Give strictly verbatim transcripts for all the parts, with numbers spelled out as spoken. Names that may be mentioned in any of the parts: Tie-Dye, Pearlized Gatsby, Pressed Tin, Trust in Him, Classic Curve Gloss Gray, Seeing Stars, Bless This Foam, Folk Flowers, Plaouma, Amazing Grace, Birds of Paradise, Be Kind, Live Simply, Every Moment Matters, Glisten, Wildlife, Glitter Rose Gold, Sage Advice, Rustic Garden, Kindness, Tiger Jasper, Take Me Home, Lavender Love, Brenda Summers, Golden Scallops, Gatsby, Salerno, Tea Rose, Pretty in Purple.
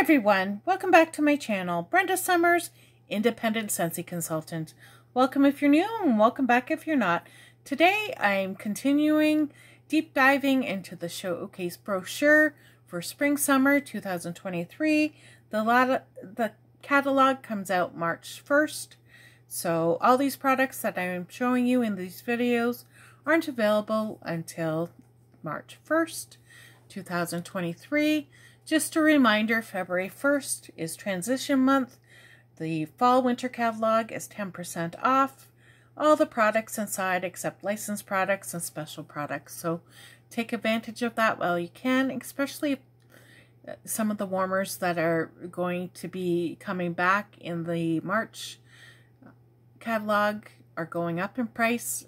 Everyone, welcome back to my channel. Brenda Summers, independent Scentsy consultant. Welcome if you're new and welcome back if you're not. Today I'm continuing deep diving into the showcase brochure for spring summer two thousand twenty-three. The lot the catalog comes out March first. So all these products that I'm showing you in these videos aren't available until March first, two thousand twenty-three. Just a reminder, February first is transition month. The fall-winter catalog is ten percent off all the products inside except licensed products and special products. So take advantage of that while you can, especially some of the warmers that are going to be coming back in the March catalog are going up in price.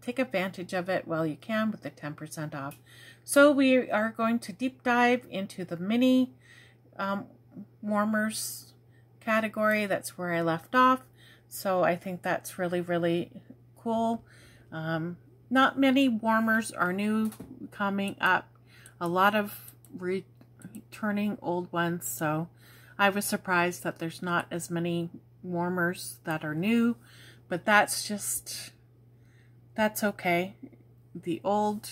Take advantage of it while you can with the ten percent off. So we are going to deep dive into the mini um, warmers category. That's where I left off. So I think that's really, really cool. Um, not many warmers are new coming up. A lot of re returning old ones. So I was surprised that there's not as many warmers that are new. But that's just... that's okay. The old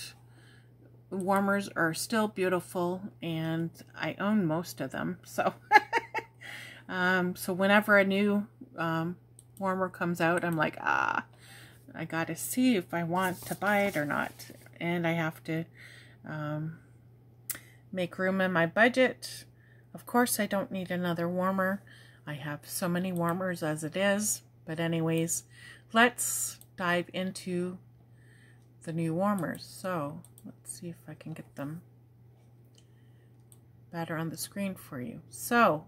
warmers are still beautiful and I own most of them. So um, so whenever a new um, warmer comes out, I'm like, ah, I got to see if I want to buy it or not. And I have to um, make room in my budget. Of course, I don't need another warmer. I have so many warmers as it is. But anyways, let's dive into the new warmers. So let's see if I can get them better on the screen for you. So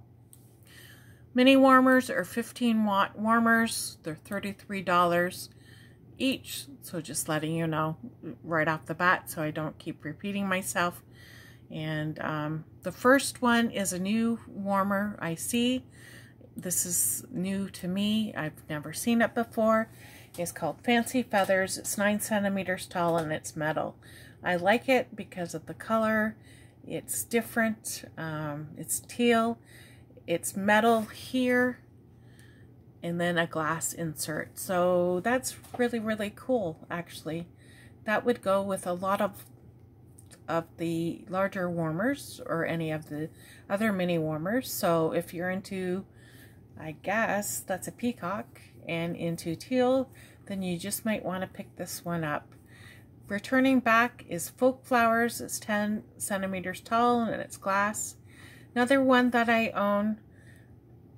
mini warmers are fifteen watt warmers. They're thirty-three dollars each. So just letting you know right off the bat so I don't keep repeating myself. And um, the first one is a new warmer I see. This is new to me. I've never seen it before. It's called Fancy Feathers. It's nine centimeters tall and it's metal. I like it because of the color. It's different. Um, it's teal. It's metal here and then a glass insert. So that's really, really cool actually. That would go with a lot of, of the larger warmers or any of the other mini warmers. So if you're into, I guess that's a peacock, and into teal, then you just might want to pick this one up. Returning back is Folk Flowers. It's ten centimeters tall and it's glass. Another one that I own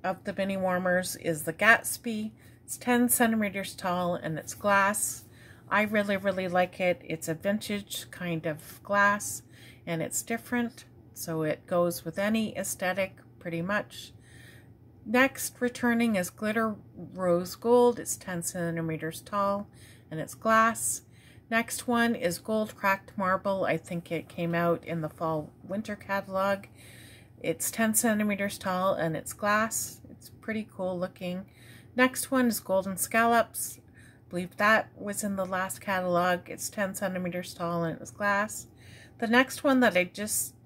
of the mini warmers is the Gatsby. It's ten centimeters tall and it's glass. I really, really like it. It's a vintage kind of glass and it's different, so it goes with any aesthetic pretty much. Next, returning is Glitter Rose Gold. It's ten centimeters tall and it's glass. Next one is Gold Cracked Marble. I think it came out in the fall winter catalog. It's ten centimeters tall and it's glass. It's pretty cool looking. Next one is Golden Scallops. I believe that was in the last catalog. It's ten centimeters tall and it's glass. The next one that I just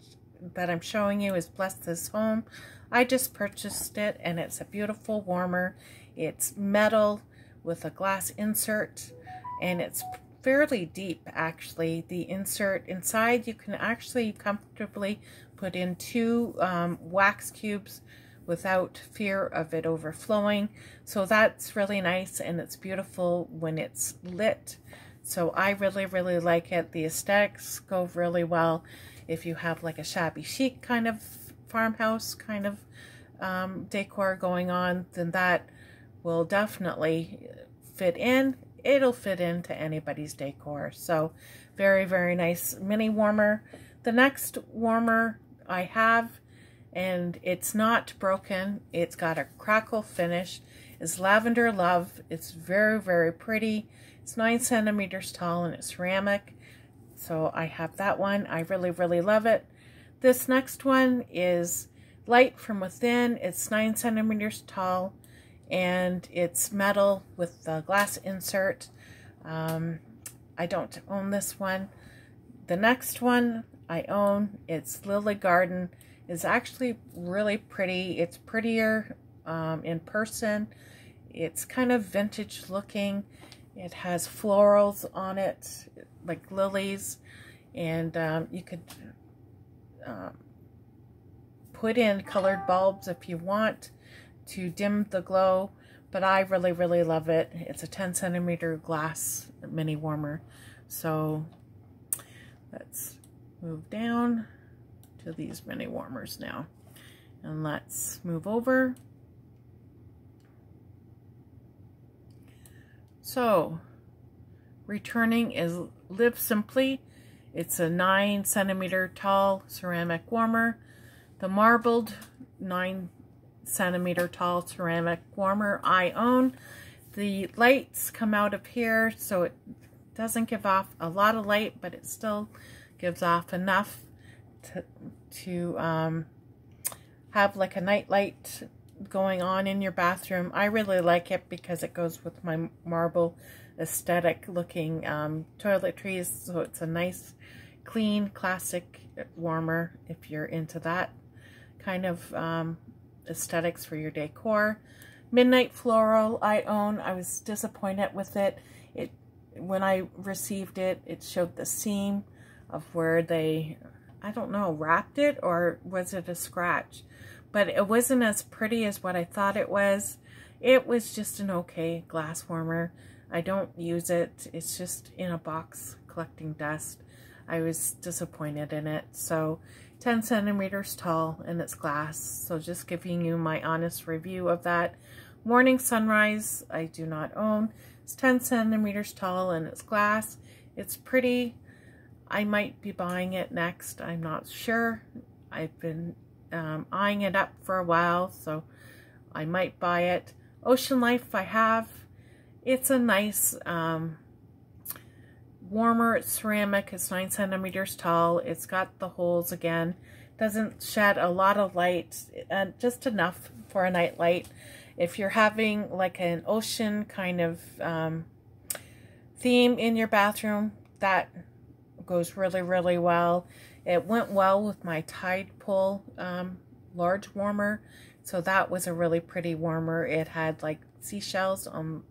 that I'm showing you is Bless This Foam. I just purchased it and it's a beautiful warmer. It's metal with a glass insert and it's fairly deep actually. The insert inside, you can actually comfortably put in two um, wax cubes without fear of it overflowing. So that's really nice and it's beautiful when it's lit. So I really, really like it. The aesthetics go really well if you have like a shabby chic kind of farmhouse kind of um, decor going on, then that will definitely fit in. It'll fit into anybody's decor. So very, very nice mini warmer. The next warmer I have, and it's not broken. It's got a crackle finish, is Lavender Love. It's very, very pretty. It's nine centimeters tall and it's ceramic. So I have that one. I really, really love it. This next one is Light from Within. It's nine centimeters tall and it's metal with the glass insert. Um, I don't own this one. The next one I own, it's Lily Garden. is actually really pretty. It's prettier um, in person. It's kind of vintage looking. It has florals on it, like lilies, and um, you could um, put in colored bulbs if you want to dim the glow, but I really, really love it. It's a ten centimeter glass mini warmer. So let's move down to these mini warmers now, and let's move over. So, returning is Live Simply. It's a nine centimeter tall ceramic warmer. The marbled nine centimeter tall ceramic warmer I own. The lights come out of here, so it doesn't give off a lot of light, but it still gives off enough to, to um, have like a night light going on in your bathroom. I really like it because it goes with my marble aesthetic looking um, toiletries, so it's a nice clean classic warmer if you're into that kind of um, aesthetics for your decor. Midnight Floral I own. I was disappointed with it. It when I received it, it showed the seam of where they, I don't know, wrapped it, or was it a scratch? But it wasn't as pretty as what I thought it was. It was just an okay glass warmer. I don't use it. It's just in a box collecting dust. I was disappointed in it. So ten centimeters tall, and it's glass. So just giving you my honest review of that. Morning Sunrise, I do not own. It's ten centimeters tall, and it's glass. It's pretty. I might be buying it next. I'm not sure. I've been Um, eyeing it up for a while, so I might buy it. Ocean Life I have. It's a nice um, warmer. It's ceramic. It's nine centimeters tall. It's got the holes again. Doesn't shed a lot of light, uh, just enough for a night light. If you're having like an ocean kind of um, theme in your bathroom, that goes really, really well. It went well with my Tide Pull um, large warmer, so that was a really pretty warmer. It had like seashells on,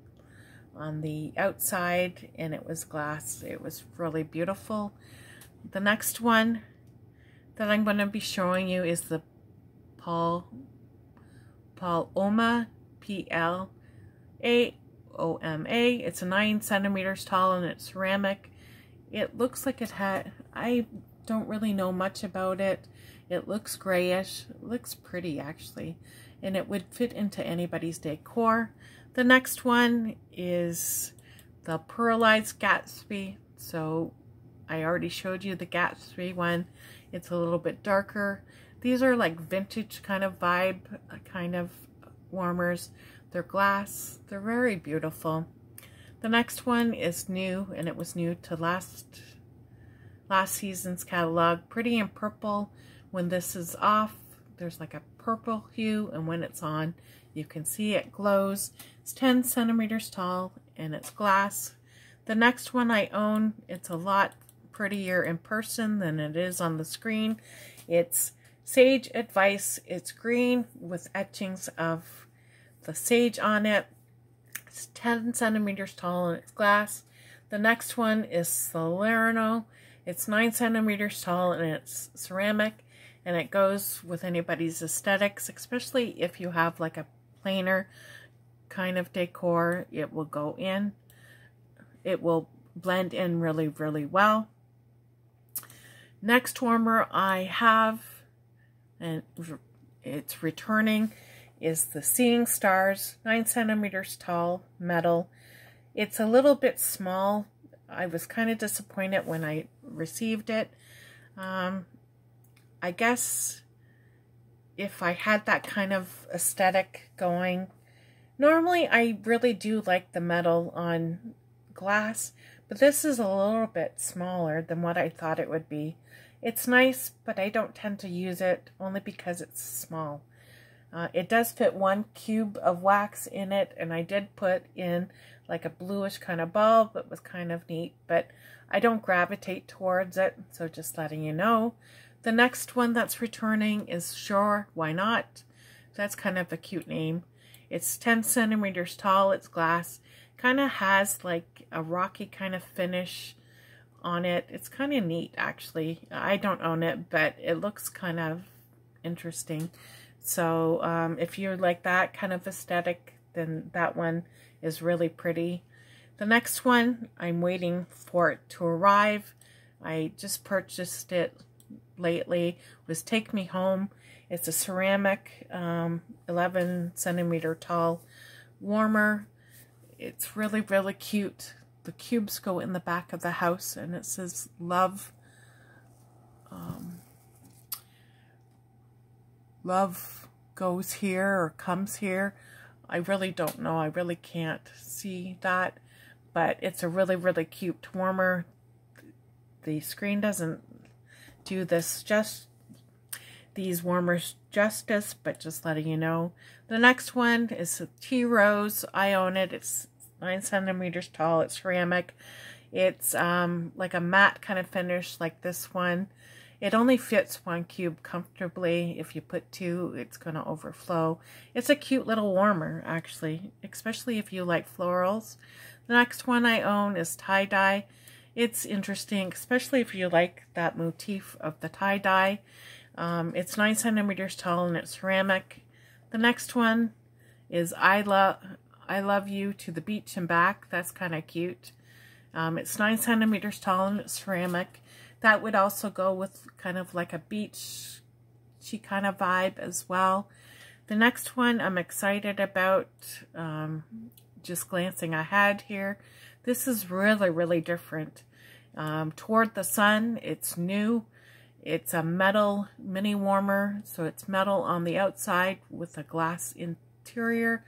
on the outside, and it was glass. It was really beautiful. The next one that I'm going to be showing you is the Paul, Plaouma, P L A O M A. It's a nine centimeters tall, and it's ceramic. It looks like it had, I don't really know much about it. It looks grayish. It looks pretty actually, and it would fit into anybody's decor. The next one is the Pearlized Gatsby. So I already showed you the Gatsby one. It's a little bit darker. These are like vintage kind of vibe kind of warmers. They're glass. They're very beautiful. The next one is new, and it was new to last Last season's catalog, Pretty in Purple. When this is off, there's like a purple hue, and when it's on, you can see it glows. It's ten centimeters tall, and it's glass. The next one I own, it's a lot prettier in person than it is on the screen. It's Sage Advice. It's green with etchings of the sage on it. It's ten centimeters tall, and it's glass. The next one is Salerno. It's nine centimeters tall, and it's ceramic, and it goes with anybody's aesthetics, especially if you have like a plainer kind of decor. It will go in. It will blend in really, really well. Next warmer I have, and it's returning, is the Seeing Stars, nine centimeters tall, metal. It's a little bit small. I was kind of disappointed when I received it. Um, I guess if I had that kind of aesthetic going, normally I really do like the metal on glass, but this is a little bit smaller than what I thought it would be. It's nice, but I don't tend to use it only because it's small. Uh, it does fit one cube of wax in it, and I did put in like a bluish kind of bulb. It was kind of neat, but I don't gravitate towards it, so just letting you know. The next one that's returning is Sure Why Not. That's kind of a cute name. It's ten centimeters tall. It's glass. Kind of has like a rocky kind of finish on it. It's kind of neat, actually. I don't own it, but it looks kind of interesting. So um, if you like that kind of aesthetic, then that one is really pretty. The next one, I'm waiting for it to arrive. I just purchased it lately. It was Take Me Home. It's a ceramic, um, eleven centimeter tall warmer. It's really, really cute. The cubes go in the back of the house, and it says love, um, love goes here or comes here. I really don't know. I really can't see that, but it's a really, really cute warmer. The screen doesn't do this just these warmers justice, but just letting you know. The next one is a Tea Rose. I own it. It's nine centimeters tall. It's ceramic. It's um, like a matte kind of finish like this one. It only fits one cube comfortably. If you put two, it's going to overflow. It's a cute little warmer, actually, especially if you like florals. The next one I own is Tie-Dye. It's interesting, especially if you like that motif of the tie-dye. Um, it's nine centimeters tall and it's ceramic. The next one is I, Lo- I Love You to the Beach and Back. That's kind of cute. Um, it's nine centimeters tall and it's ceramic. That would also go with kind of like a beachy kind of vibe as well. The next one I'm excited about, um, just glancing ahead here. This is really, really different. Um, Toward the Sun, it's new. It's a metal mini warmer, so it's metal on the outside with a glass interior.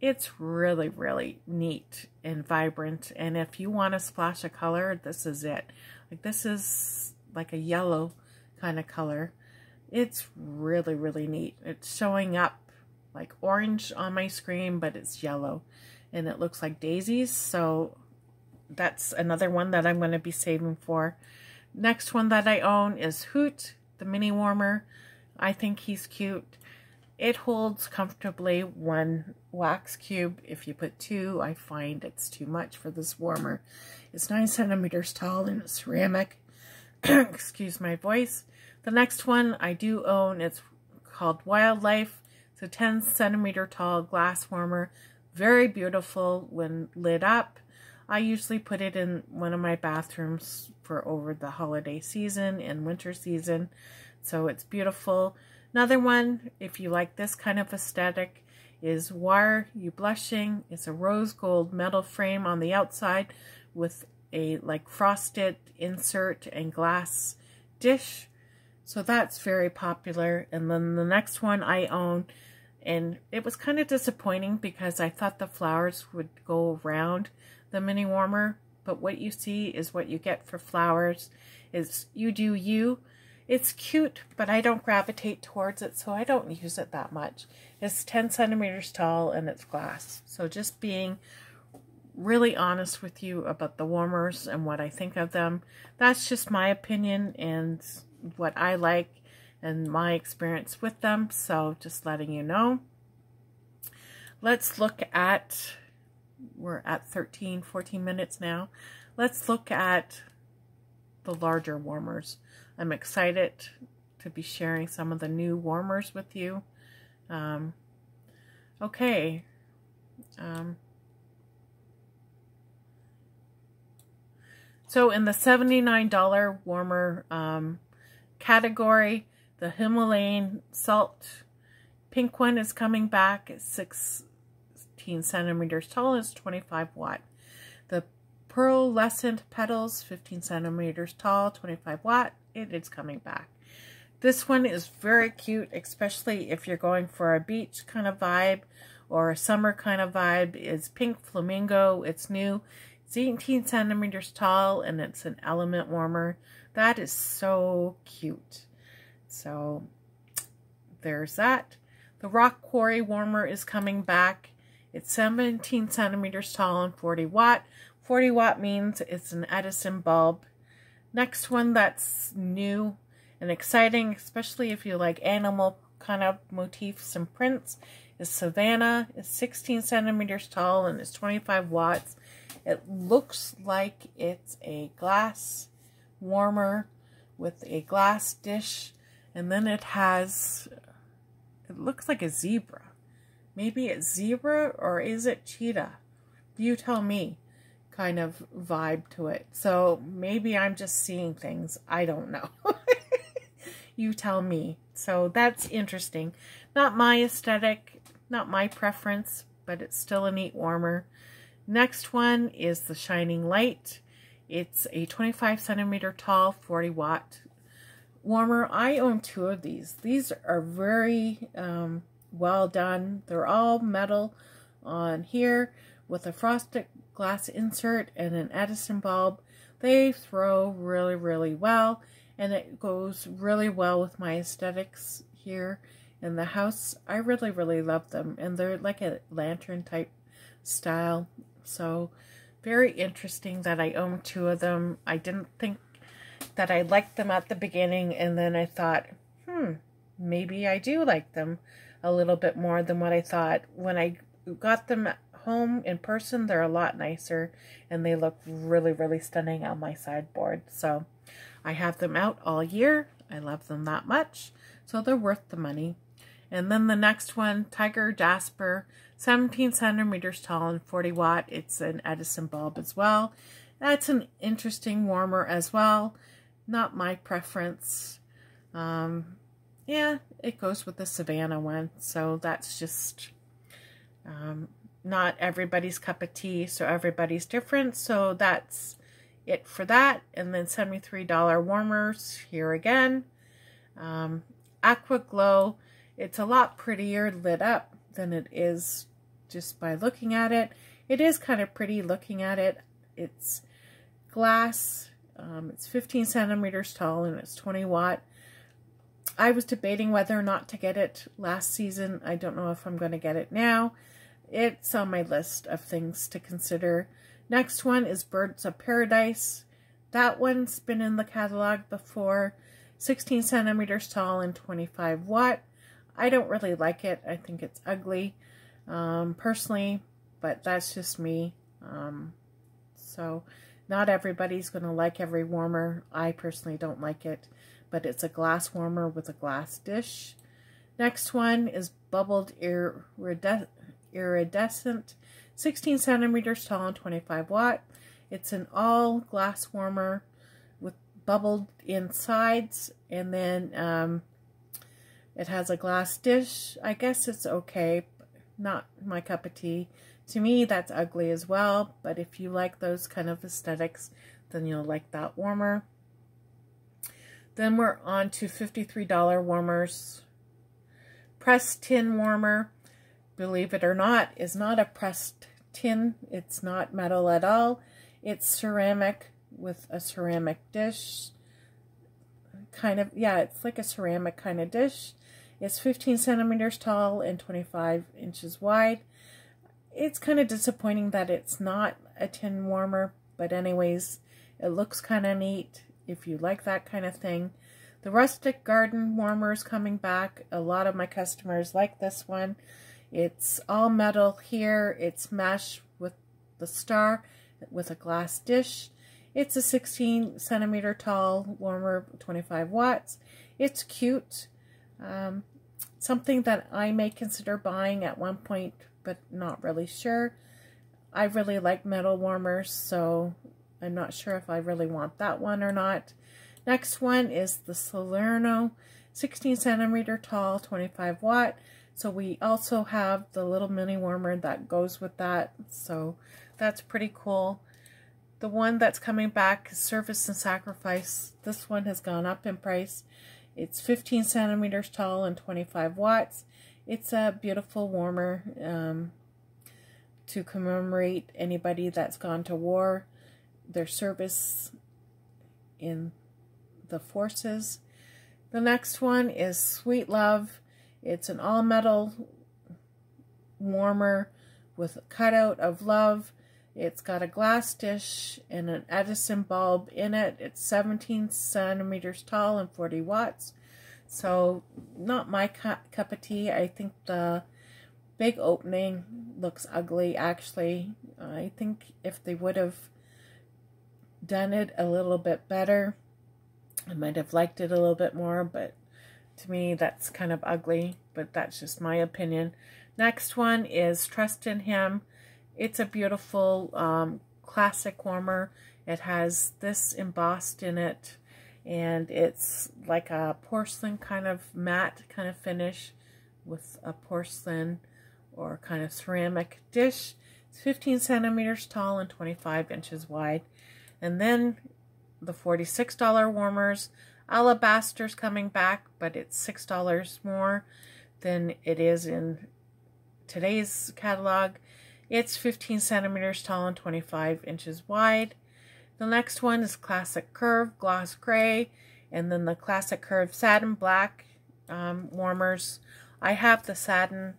It's really, really neat and vibrant. And if you want to splash a color, this is it. Like this is like a yellow kind of color. It's really, really neat. It's showing up like orange on my screen, but it's yellow. And it looks like daisies. So that's another one that I'm going to be saving for. Next one that I own is Hoot, the mini warmer. I think he's cute. It holds comfortably one wax cube. If you put two, I find it's too much for this warmer. It's nine centimeters tall and it's ceramic. Excuse my voice. The next one I do own. It's called Wildlife. It's a ten centimeter tall glass warmer. Very beautiful when lit up. I usually put it in one of my bathrooms for over the holiday season and winter season. So it's beautiful. Another one, if you like this kind of aesthetic, is Why Are You Blushing? It's a rose gold metal frame on the outside with a like frosted insert and glass dish. So that's very popular. And then the next one I own, and it was kind of disappointing because I thought the flowers would go around the mini warmer. But what you see is what you get for flowers. Is you do you. It's cute, but I don't gravitate towards it, so I don't use it that much. It's ten centimeters tall, and it's glass. So just being really honest with you about the warmers and what I think of them. That's just my opinion and what I like and my experience with them. So just letting you know. Let's look at, we're at thirteen, fourteen minutes now. Let's look at the larger warmers. I'm excited to be sharing some of the new warmers with you. Um, okay. Um, so in the seventy-nine dollar warmer um, category, the Himalayan Salt pink one is coming back. It's sixteen centimeters tall. It's twenty-five watt. The Pearlized Petals, fifteen centimeters tall, twenty-five watt. It is coming back. This one is very cute, especially if you're going for a beach kind of vibe or a summer kind of vibe. It's Pink Flamingo. It's new. It's eighteen centimeters tall, and it's an element warmer. That is so cute. So there's that. The Rock Quarry warmer is coming back. It's seventeen centimeters tall and forty watt. forty watt means it's an Edison bulb. Next one that's new, and exciting, especially if you like animal kind of motifs and prints, is Savannah. It's sixteen centimeters tall and it's twenty-five watts. It looks like it's a glass warmer with a glass dish, and then it has, it looks like a zebra. Maybe it's zebra or is it cheetah? You tell me, kind of vibe to it. So maybe I'm just seeing things. I don't know. You tell me. So that's interesting. Not my aesthetic, not my preference, but it's still a neat warmer. Next one is the Shining Light. It's a twenty-five centimeter tall, forty watt warmer. I own two of these. These are very um, well done. They're all metal on here with a frosted glass insert and an Edison bulb. They throw really, really well, and it goes really well with my aesthetics here in the house. I really, really love them, and they're like a lantern type style. So very interesting that I own two of them. I didn't think that I liked them at the beginning, and then I thought, hmm, maybe I do like them a little bit more than what I thought. When I got them at home in person, they're a lot nicer, and they look really, really stunning on my sideboard. So I have them out all year. I love them that much, so they're worth the money. And then the next one, Tiger Jasper, seventeen centimeters tall and forty watt. It's an Edison bulb as well. That's an interesting warmer as well. Not my preference. Um, yeah, it goes with the Savannah one. So that's just um, not everybody's cup of tea. So everybody's different. So that's it for that. And then seventy-three dollar warmers here again. Um, Aqua Glow. It's a lot prettier lit up than it is just by looking at it. It is kind of pretty looking at it. It's glass. Um, it's fifteen centimeters tall and it's twenty watt. I was debating whether or not to get it last season. I don't know if I'm going to get it now. It's on my list of things to consider. Next one is Birds of Paradise. That one's been in the catalog before. sixteen centimeters tall and twenty-five watt. I don't really like it. I think it's ugly, um, personally, but that's just me. Um, so not everybody's going to like every warmer. I personally don't like it, but it's a glass warmer with a glass dish. Next one is Bubbled Irides- Iridescent, sixteen centimeters tall and twenty-five watt. It's an all glass warmer with bubbled insides, and then, um, it has a glass dish. I guess it's okay, but not my cup of tea. To me, that's ugly as well, but if you like those kind of aesthetics, then you'll like that warmer. Then we're on to fifty-three dollar warmers. Pressed tin warmer, believe it or not, is not a pressed tin. It's not metal at all. It's ceramic with a ceramic dish. Kind of, yeah, it's like a ceramic kind of dish. It's fifteen centimeters tall and twenty-five inches wide. It's kind of disappointing that it's not a tin warmer, but anyways, it looks kind of neat if you like that kind of thing. The Rustic Garden warmer is coming back. A lot of my customers like this one. It's all metal here. It's mesh with the star with a glass dish. It's a sixteen centimeter tall warmer, twenty-five watts. It's cute. Um, something that I may consider buying at one point, but not really sure. I really like metal warmers, so I'm not sure if I really want that one or not. Next one is the Salerno, sixteen centimeter tall, twenty-five watt. So we also have the little mini warmer that goes with that. So that's pretty cool. The one that's coming back is Service and Sacrifice. This one has gone up in price. It's fifteen centimeters tall and twenty-five watts. It's a beautiful warmer um, to commemorate anybody that's gone to war, their service in the forces. The next one is Sweet Love. It's an all-metal warmer with a cutout of love. It's got a glass dish and an Edison bulb in it. It's seventeen centimeters tall and forty watts. So not my cup of tea. I think the big opening looks ugly, actually. I think if they would have done it a little bit better, I might have liked it a little bit more, but to me that's kind of ugly, but that's just my opinion. Next one is Trust in Him. It's a beautiful um, classic warmer. It has this embossed in it, and it's like a porcelain kind of matte kind of finish with a porcelain or kind of ceramic dish. It's fifteen centimeters tall and twenty-five inches wide. And then the forty-six dollar warmers. Alabaster's coming back, but it's six dollars more than it is in today's catalog. It's fifteen centimeters tall and twenty-five inches wide. The next one is Classic Curve Gloss Gray, and then the Classic Curve Satin Black um, warmers. I have the Satin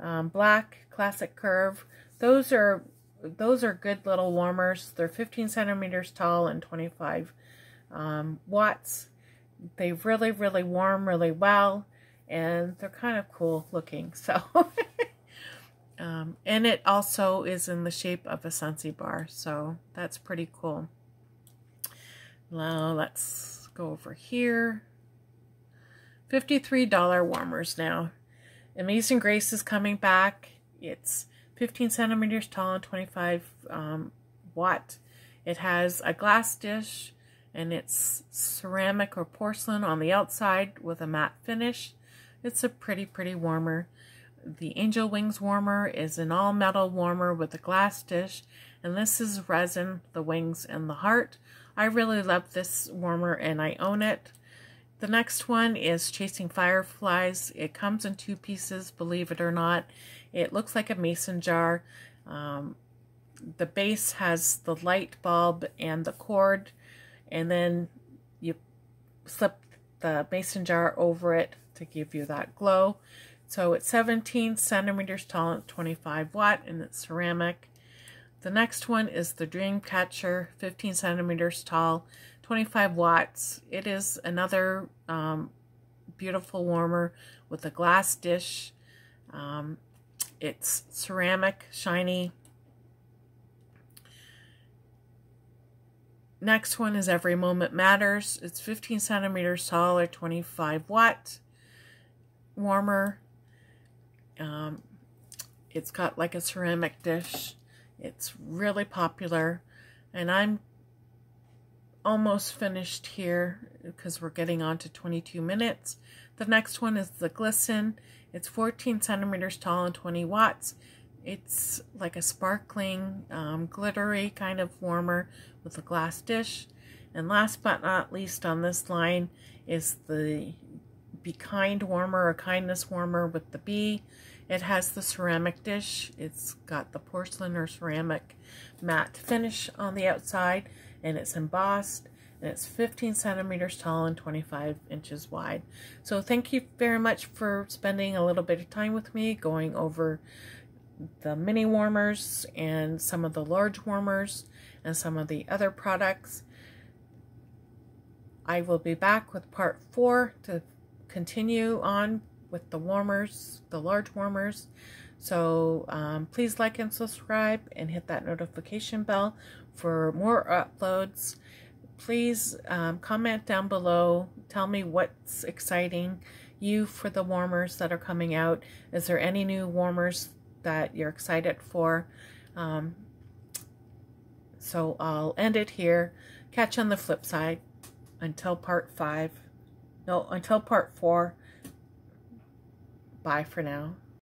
um, Black Classic Curve. Those are those are good little warmers. They're fifteen centimeters tall and twenty-five um, watts. They really, really warm really well, and they're kind of cool looking. So. Um, and it also is in the shape of a Scentsy bar, so that's pretty cool. Now let's go over here. fifty-three dollar warmers now. Amazing Grace is coming back. It's fifteen centimeters tall and twenty-five watt. It has a glass dish, and it's ceramic or porcelain on the outside with a matte finish. It's a pretty, pretty warmer. The Angel Wings warmer is an all-metal warmer with a glass dish, and this is resin, the wings, and the heart. I really love this warmer, and I own it. The next one is Chasing Fireflies. It comes in two pieces, believe it or not. It looks like a mason jar. Um, the base has the light bulb and the cord, and then you slip the mason jar over it to give you that glow. So it's seventeen centimeters tall and twenty-five watt, and it's ceramic. The next one is the Dreamcatcher, fifteen centimeters tall, twenty-five watts. It is another um, beautiful warmer with a glass dish. Um, it's ceramic, shiny. Next one is Every Moment Matters. It's fifteen centimeters tall or twenty-five watt warmer. Um, it's got like a ceramic dish. It's really popular, and I'm almost finished here because we're getting on to twenty-two minutes. The next one is the Glisten. It's fourteen centimeters tall and twenty watts. It's like a sparkling, um, glittery kind of warmer with a glass dish. And last but not least on this line is the Be Kind warmer or Kindness warmer with the bee. It has the ceramic dish. It's got the porcelain or ceramic matte finish on the outside, and it's embossed, and it's fifteen centimeters tall and twenty-five inches wide. So thank you very much for spending a little bit of time with me going over the mini warmers and some of the large warmers and some of the other products. I will be back with part four to continue on with the warmers, the large warmers. So um, please like and subscribe and hit that notification bell for more uploads. Please um, comment down below. Tell me what's exciting you for the warmers that are coming out. Is there any new warmers that you're excited for? Um, so I'll end it here. Catch you on the flip side until part five. No, until part four. Bye for now.